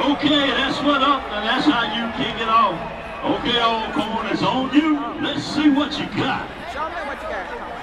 Okay, that's what up, and that's how you kick it off. Okay, old corn, it's on you. Let's see what you got. Show me what you got.